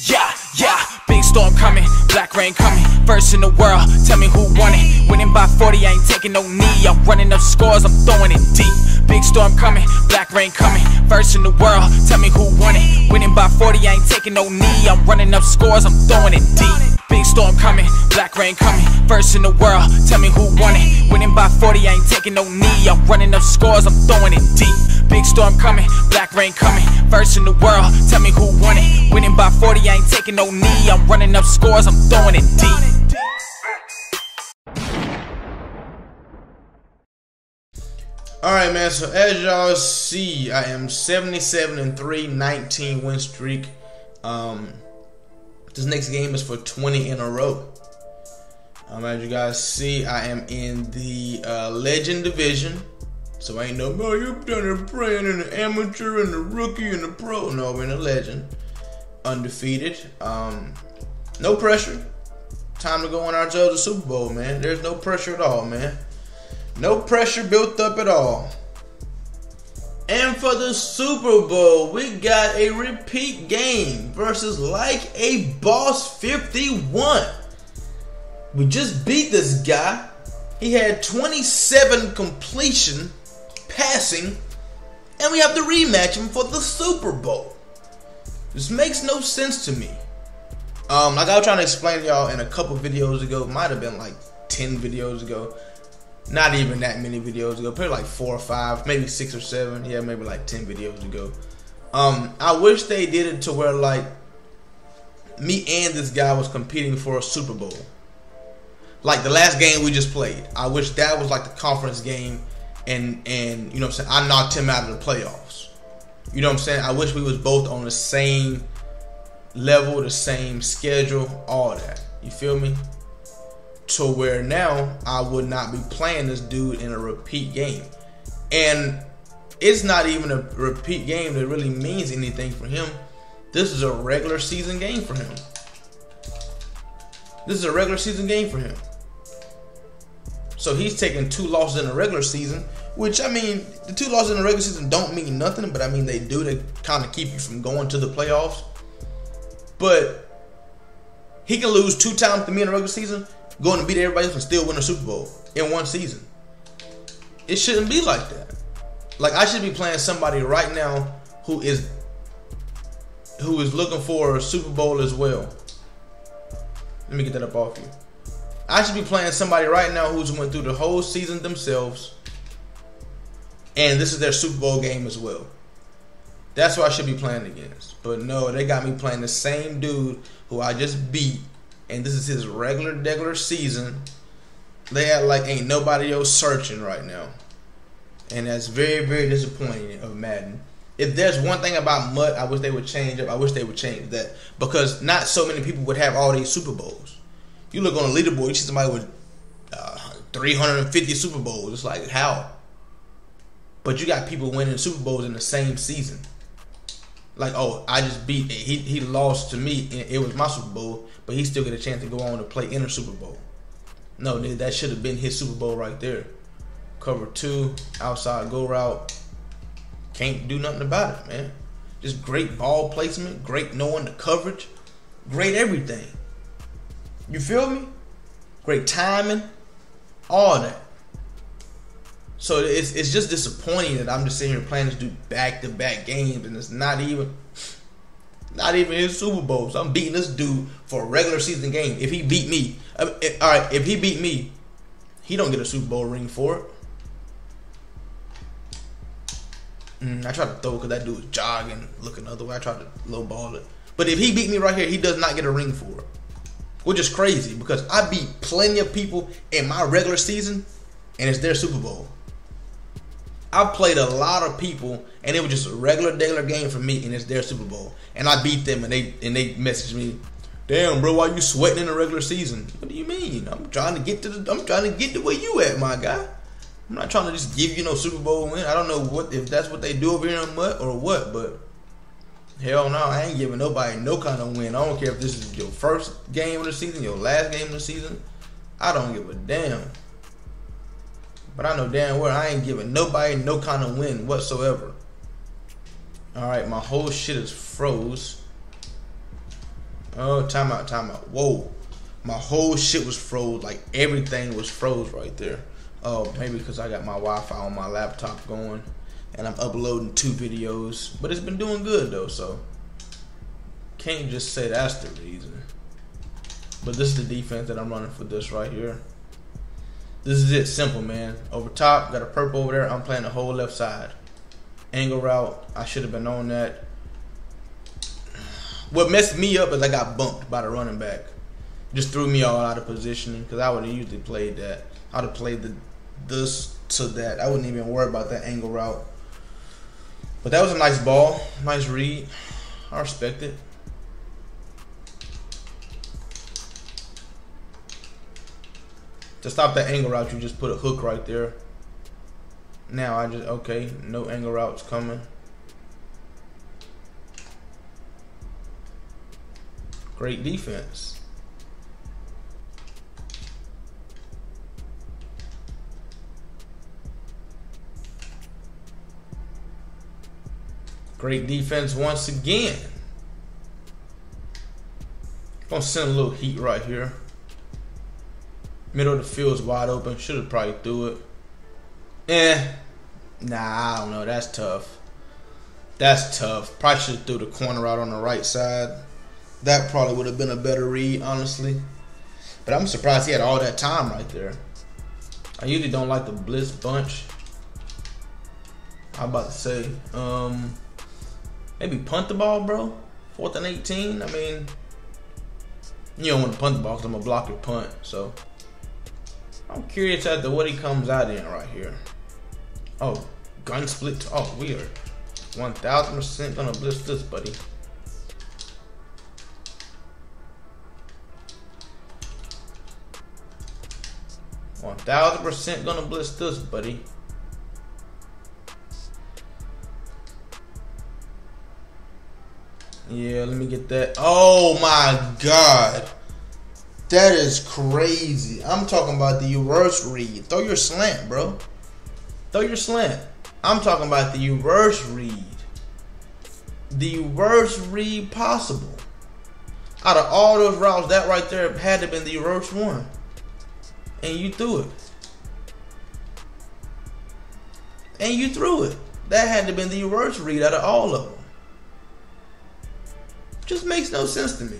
Yeah, big storm coming, black rain coming, first in the world, tell me who won it, winning by 40, I ain't taking no knee, I'm running up scores, I'm throwing it deep, big storm coming, black rain coming, first in the world, tell me who won it, winning by 40, I ain't taking no knee, I'm running up scores, I'm throwing it deep, big storm coming, black rain coming, first in the world, tell me who won it, winning by 40, I ain't taking no knee, I'm running up scores, I'm throwing it deep, big storm coming, black rain coming, first in the world, tell me who won it, winning by 40, I ain't taking no knee, I'm running up scores, I'm throwing it deep. Alright man, so as y'all see, I am 77-3, 19 win streak. This next game is for 20 in a row. As you guys see, I am in the Legend Division. So I ain't no, bro, you're down there praying in the amateur and the rookie and the pro. No, we're in the Legend. Undefeated. No pressure. Time to go on our job to Super Bowl, man. There's no pressure at all, man. No pressure built up at all. And for the Super Bowl, we got a repeat game versus Like a Boss 51. We just beat this guy. He had 27 completion passing, and we have to rematch him for the Super Bowl. This makes no sense to me. Like I was trying to explain to y'all in a couple videos ago, might have been like 10 videos ago. Not even that many videos ago, probably like 4 or 5, maybe 6 or 7, yeah, maybe like 10 videos ago. I wish they did it to where like me and this guy was competing for a Super Bowl. Like the last game we just played, I wish that was like the conference game, and you know what I'm saying, I knocked him out of the playoffs. You know what I'm saying? I wish we was both on the same level, the same schedule, all that. You feel me? To where now I would not be playing this dude in a repeat game, and it's not even a repeat game that really means anything for him. This is a regular season game for him. This is a regular season game for him. So he's taking 2 losses in the regular season, which I mean, the 2 losses in the regular season don't mean nothing, but I mean they do to kind of keep you from going to the playoffs. But he can lose 2 times to me in the regular season, going to beat everybody else and still win a Super Bowl in 1 season. It shouldn't be like that. Like I should be playing somebody right now who is looking for a Super Bowl as well. Let me get that up off you. I should be playing somebody right now who's went through the whole season themselves, and this is their Super Bowl game as well. That's who I should be playing against. But no, they got me playing the same dude who I just beat, and this is his regular season. They act like ain't nobody else searching right now, and that's very, very disappointing of Madden. If there's one thing about MUT, I wish they would change up. I wish they would change that, because not so many people would have all these Super Bowls. You look on the leaderboard, you see somebody with 350 Super Bowls. It's like, how? But you got people winning Super Bowls in the same season. Like, oh, I just beat, he lost to me, and it was my Super Bowl, but he still get a chance to go on to play in a Super Bowl. No, that should have been his Super Bowl right there. Cover 2, outside go route. Can't do nothing about it, man. Just great ball placement, great knowing the coverage, great everything. You feel me? Great timing, all that. So it's just disappointing that I'm just sitting here playing this dude back-to-back games, and it's not even his Super Bowls. I'm beating this dude for a regular season game. If he beat me, if he beat me, he don't get a Super Bowl ring for it. I tried to throw because that dude was jogging, looking the other way. I tried to lowball it. But if he beat me right here, he does not get a ring for it. Which is crazy because I beat plenty of people in my regular season, and it's their Super Bowl. I played a lot of people, and it was just a regular game for me, and it's their Super Bowl. And I beat them, and they messaged me, "Damn, bro, why you sweating in the regular season?" What do you mean? I'm trying to get to where you at, my guy. I'm not trying to just give you no Super Bowl win. I don't know if that's what they do over here in MUT or what, but hell no, I ain't giving nobody no kind of win. I don't care if this is your first game of the season, your last game of the season. I don't give a damn. But I know damn well I ain't giving nobody no kind of win whatsoever. Alright, my whole shit is froze. Oh, timeout, timeout. Whoa. My whole shit was froze. Like, everything was froze right there. Oh, maybe because I got my Wi-Fi on my laptop going. And I'm uploading 2 videos. But it's been doing good, though, so. Can't just say that's the reason. But this is the defense that I'm running for this right here. This is it. Simple, man. Over top. Got a purple over there. I'm playing the whole left side. Angle route. I should have been on that. What messed me up is I got bumped by the running back. Just threw me all out of position because I would have usually played that. I would have played this to that. I wouldn't even worry about that angle route. But that was a nice ball. Nice read. I respect it. To stop that angle route, you just put a hook right there. Now I just, okay, no angle routes coming. Great defense. Great defense once again. I'm gonna send a little heat right here. Middle of the field's wide open. Should have probably threw it. Nah, I don't know. That's tough. That's tough. Probably should have threw the corner out on the right side. That probably would have been a better read, honestly. But I'm surprised he had all that time right there. I usually don't like the blitz bunch. I'm about to say, maybe punt the ball, bro. 4th and 18. I mean, you don't want to punt the ball because I'm going to block your punt, so. I'm curious as to what he comes out in right here. Oh, gun split. Oh, we are 1000% gonna blitz this, buddy. Yeah, let me get that. Oh my God. That is crazy. I'm talking about the reverse read. Throw your slant, bro. Throw your slant. I'm talking about the reverse read. The reverse read possible. Out of all those routes, that right there had to have been the reverse one. And you threw it. That had to have been the reverse read out of all of them. Just makes no sense to me.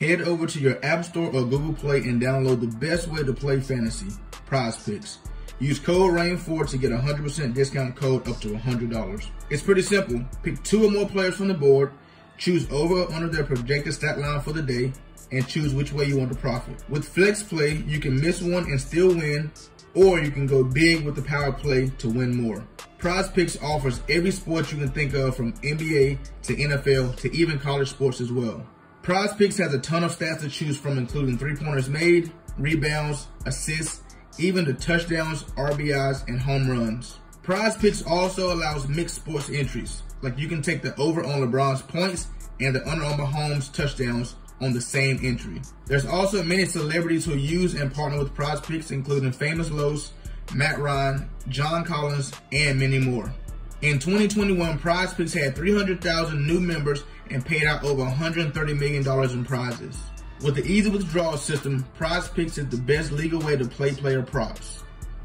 Head over to your App Store or Google Play and download the best way to play fantasy, Prize Picks. Use code RAIN4 to get a 100% discount code up to $100. It's pretty simple. Pick 2 or more players from the board, choose over or under their projected stat line for the day, and choose which way you want to profit. With Flex Play, you can miss one and still win, or you can go big with the power play to win more. Prize Picks offers every sport you can think of, from NBA to NFL to even college sports as well. Prize Picks has a ton of stats to choose from, including 3-pointers made, rebounds, assists, even the touchdowns, RBIs, and home runs. Prize Picks also allows mixed sports entries, like you can take the over on LeBron's points and the under on Mahomes' touchdowns on the same entry. There's also many celebrities who use and partner with Prize Picks, including Famous Lowe's, Matt Ryan, John Collins, and many more. In 2021, Prize Picks had 300,000 new members and paid out over $130 million in prizes. With the easy withdrawal system, Prize Picks is the best legal way to play player props.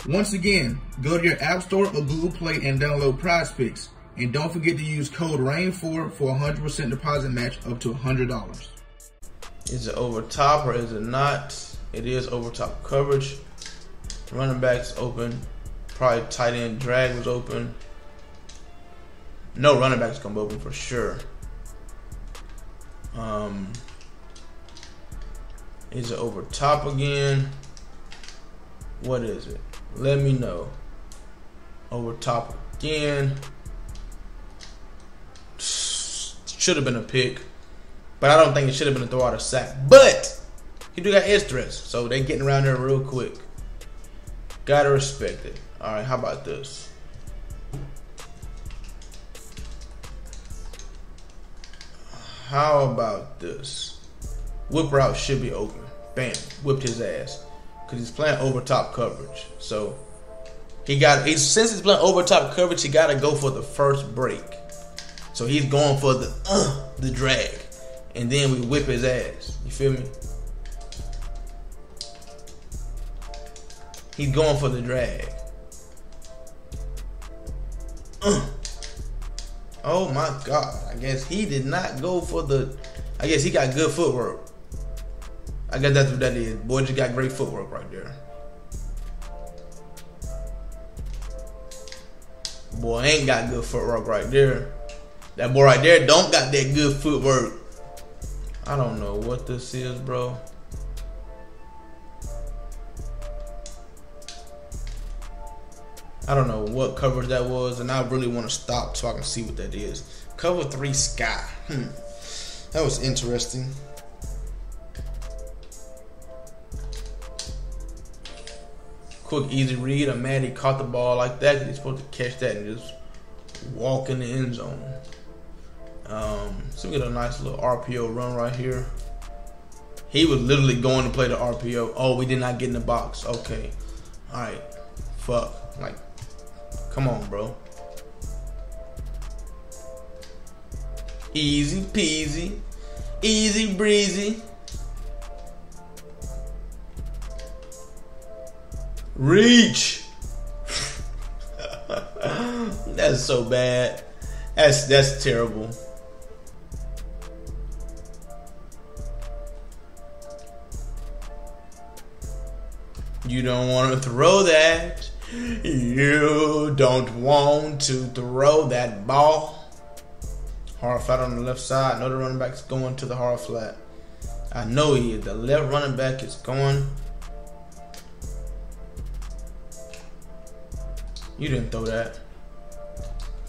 Once again, go to your App Store or Google Play and download Prize Picks. And don't forget to use code RAIN4 for a 100% deposit match up to $100. Is it over top or is it not? It is over top coverage. Running back's open. Probably tight end drag was open. No running backs come open for sure. Is it over top again? What is it? Let me know. Over top again. Should have been a pick, but I don't think it should have been a throw out of sack. But he do got edge threats, so they getting around there real quick. Gotta respect it. All right, how about this? How about this? Whip route should be open. Bam. Whipped his ass. Because he's playing over top coverage. So, since he's playing over top coverage, he got to go for the first break. So, he's going for the drag. and then we whip his ass. You feel me? He's going for the drag. Oh my God, I guess he did not go for the, I guess he got good footwork. I guess that's what that is. Boy just got great footwork right there. Boy ain't got good footwork right there. That boy right there don't got that good footwork. I don't know what this is, bro. I don't know what coverage that was, and I really want to stop so I can see what that is. Cover 3 sky. That was interesting. Quick, easy read. A man, he caught the ball like that. He's supposed to catch that and just walk in the end zone. So we get a nice little RPO run right here. He was literally going to play the RPO. Oh, we did not get in the box. Okay. All right. Fuck. Like, come on, bro. Easy peasy. Easy breezy. Reach. That's so bad. That's terrible. You don't want to throw that. You don't want to throw that ball. Hard flat on the left side. I know the running back's going to the hard flat. I know he is. The left running back is going. You didn't throw that.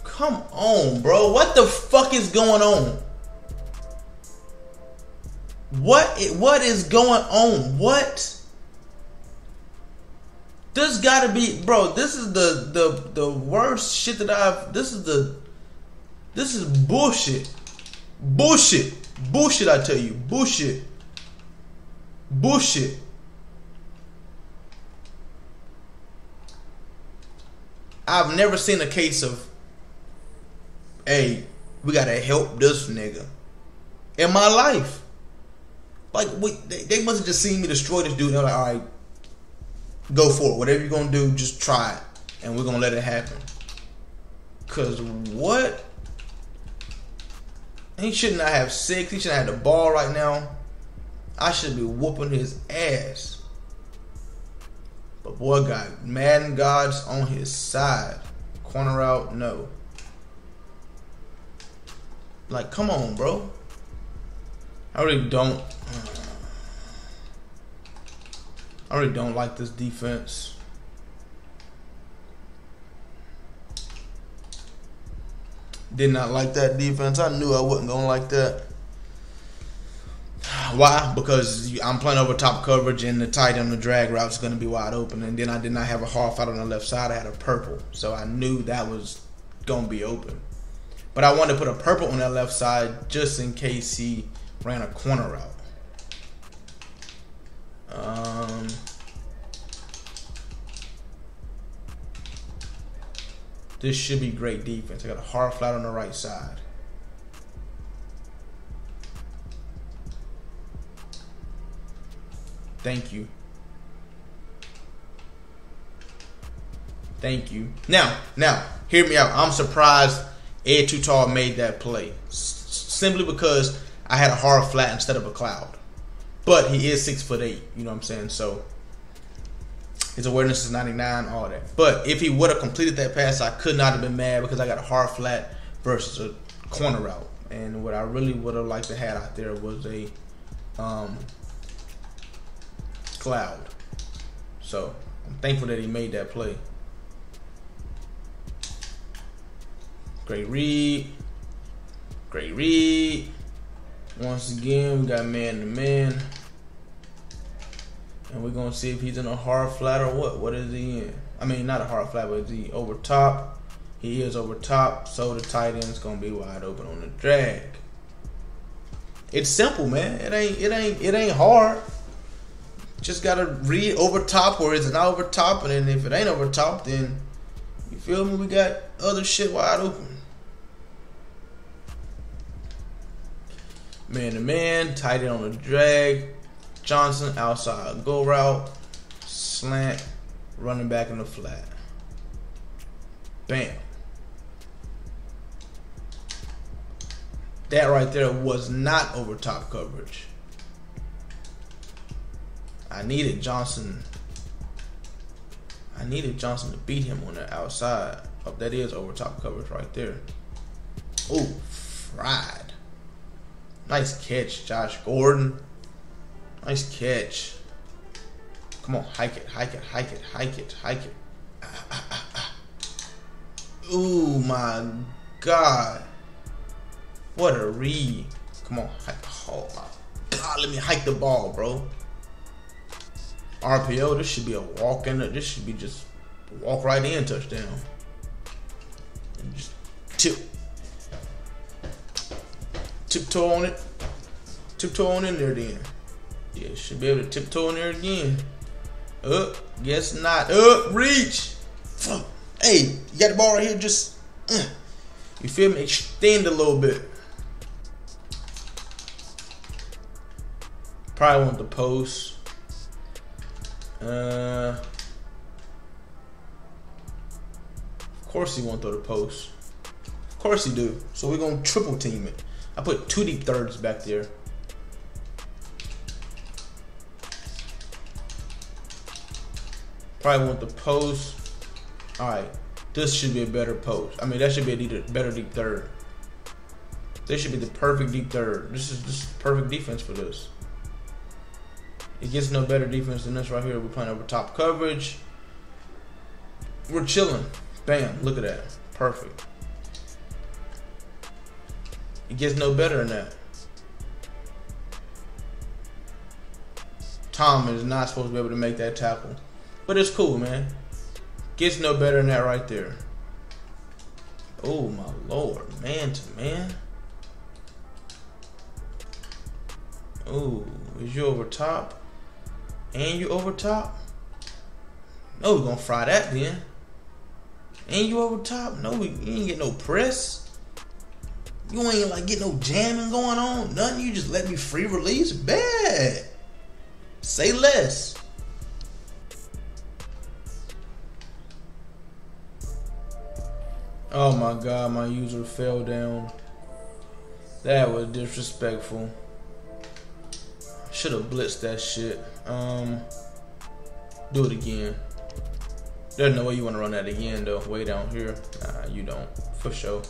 Come on, bro. What the fuck is going on? What is going on? What? This gotta be, bro. This is the worst shit that I've. This is bullshit, bullshit, bullshit. I tell you, bullshit, bullshit. I've never seen a case of, hey, we gotta help this nigga, in my life. Like they must have just seen me destroy this dude. They're like, all right. Go for it. Whatever you're going to do, just try it. And we're going to let it happen. Because what? He should not have 6. He should not have the ball right now. I should be whooping his ass. But boy got Madden God's on his side. Corner out, no. Like, come on, bro. I really don't. I really don't like this defense. Did not like that defense. I knew I wasn't going to like that. Why? Because I'm playing over top coverage and the tight end, the drag route is going to be wide open. And then I did not have a hard fight on the left side. I had a purple. So I knew that was going to be open. But I wanted to put a purple on that left side just in case he ran a corner route. This should be great defense. I got a hard flat on the right side. Thank you. Thank you. Now, hear me out. I'm surprised Ed Tutall made that play. Simply because I had a hard flat instead of a cloud. But he is 6'8", you know what I'm saying? So his awareness is 99, all that. But if he would have completed that pass, I could not have been mad because I got a hard flat versus a corner route. And what I really would have liked to have out there was a cloud. So I'm thankful that he made that play. Great read. Great read. Once again, we got man to man. And we're going to see if he's in a hard flat or what. What is he in? I mean, not a hard flat, but is he over top? He is over top, so the tight end's going to be wide open on the drag. It's simple, man. It ain't hard. Just got to read over top or is it not over top? And then if it ain't over top, then you feel me? We got other shit wide open. man to man, tight end on the drag, Johnson outside go route, slant, running back in the flat. Bam. That right there was not over top coverage. I needed Johnson. I needed Johnson to beat him on the outside. Oh, that is over top coverage right there. Oh, fried. Nice catch, Josh Gordon. Nice catch. Come on, hike it, hike it, hike it, hike it, hike it. Ah, ah, ah, ah. Oh my God. What a read. Come on, hike the ball. Oh my God, let me hike the ball, bro. RPO, this should be a walk in. This should be just walk right in touchdown. And just tiptoe on it. Tiptoe on in there then. Yeah, should be able to tiptoe in there again. Up, guess not. Up, reach. Hey, you got the ball right here. Just, you feel me? Extend a little bit. Probably want the post. Of course he won't throw the post. Of course he do. So we're gonna triple team it. I put two deep thirds back there. Probably want the post. All right, this should be a better post. I mean, that should be a better deep third. This should be the perfect deep third. This is perfect defense for this. It gets no better defense than this right here. We're playing over top coverage. We're chilling. Bam, look at that. Perfect. It gets no better than that. Tom is not supposed to be able to make that tackle. But it's cool, man. Gets no better than that right there. Oh, my Lord. Man to man. Oh, is you over top? And you over top? No, we're gonna fry that then. And you over top? No, you ain't get no press. You ain't like get no jamming going on. Nothing. You just let me free release. Bad. Say less. Oh my God, my user fell down. That was disrespectful. Should have blitzed that shit. Do it again. There's no way you want to run that again though. Way down here. Nah, you don't. For sure.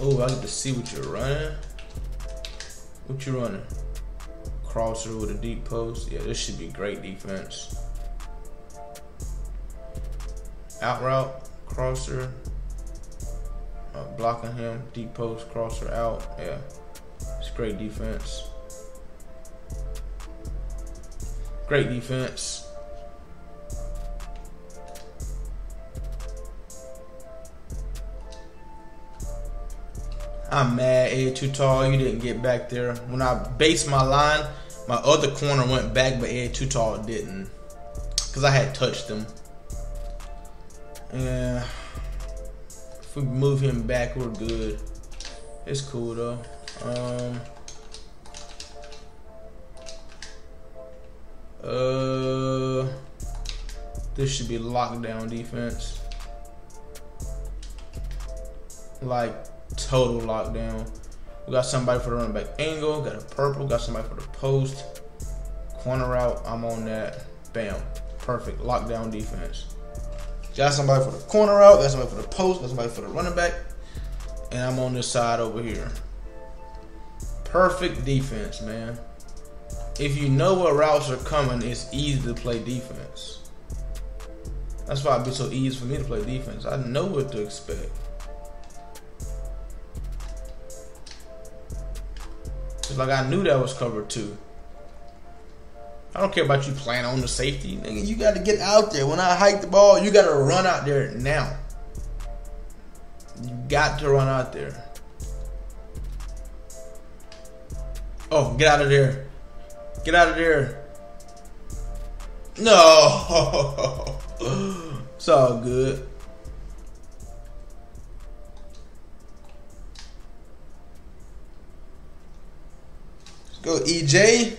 Oh, I get to see what you're running. What you running? Crosser with a deep post. Yeah, this should be great defense. Out route. Crosser. Blocking him. Deep post. Crosser out. Yeah. It's great defense. Great defense. I'm mad, Ed Tutall, you didn't get back there. When I based my line, my other corner went back, but Ed Tutall didn't. Because I had touched him. Yeah. If we move him back, we're good. It's cool, though. This should be lockdown defense. Like total lockdown. We got somebody for the running back angle. Got a purple. Got somebody for the post. Corner route. I'm on that. Bam. Perfect. Lockdown defense. Got somebody for the corner route. Got somebody for the post. Got somebody for the running back. And I'm on this side over here. Perfect defense, man. If you know what routes are coming, it's easy to play defense. That's why it'd be so easy for me to play defense. I know what to expect. It's like I knew that was covered too. I don't care about you playing on the safety. Nigga, you got to get out there. When I hike the ball, you got to run out there now. You got to run out there. Oh, get out of there. Get out of there. No. It's all good. Go EJ.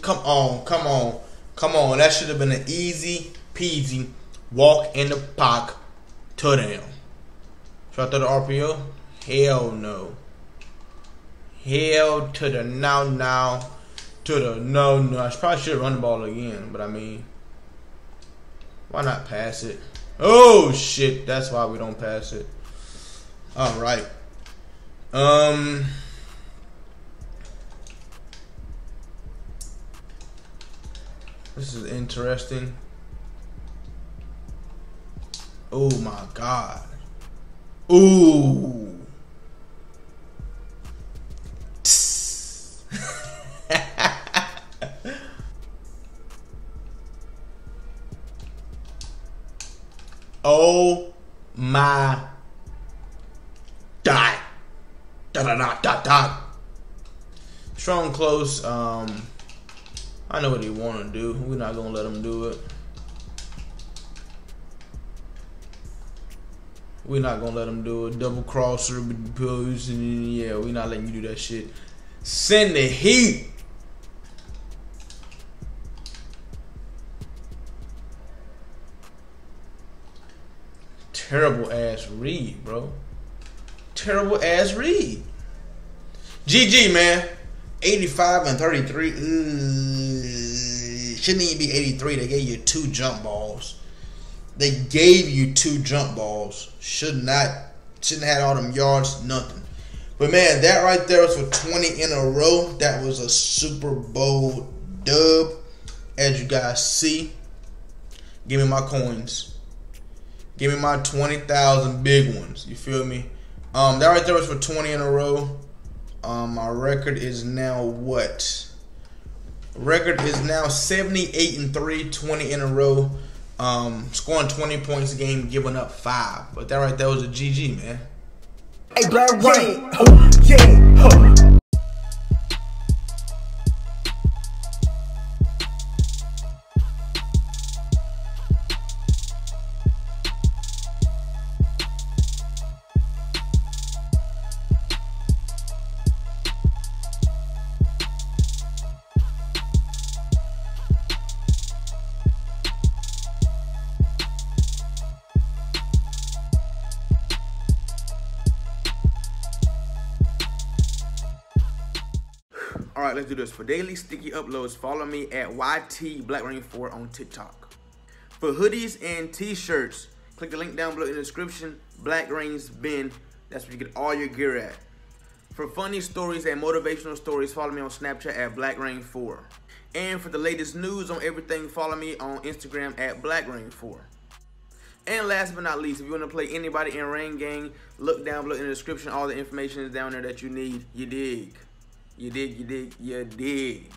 Come on, come on, come on. That should have been an easy peasy walk in the park to them. Should I throw the RPO? Hell no. Hell to the now, now. To the no, no. I probably should run the ball again, but I mean, why not pass it? Oh, shit. That's why we don't pass it. All right. This is interesting. Oh my god. Ooh. Oh my god. Da da da da da. Strong close. I know what he want to do. We're not going to let him do it. We're not going to let him do it. Double crosser. Yeah, we're not letting you do that shit. Send the heat. Terrible ass read, bro. Terrible ass read. GG, man. 85 and 33. Shouldn't even be 83. They gave you 2 jump balls. They gave you 2 jump balls. Shouldn't have had all them yards. Nothing. But man, that right there was for 20 in a row. That was a Super Bowl dub. As you guys see, give me my coins. Give me my 20,000 big ones. You feel me? That right there was for 20 in a row. My record is now what? Record is now 78 and 3, 20 in a row. Scoring 20 points a game, giving up 5. But that right there was a GG, man. Hey, Black Rain. Yeah. Alright, let's do this. For daily sticky uploads, follow me at YT BlackRain4 on TikTok. For hoodies and t-shirts, click the link down below in the description, BlackRain's bin. That's where you get all your gear at. For funny stories and motivational stories, follow me on Snapchat at BlackRain4. And for the latest news on everything, follow me on Instagram at BlackRain4. And last but not least, if you want to play anybody in Rain Gang, look down below in the description. All the information is down there that you need. You dig? You dig, you dig, you dig.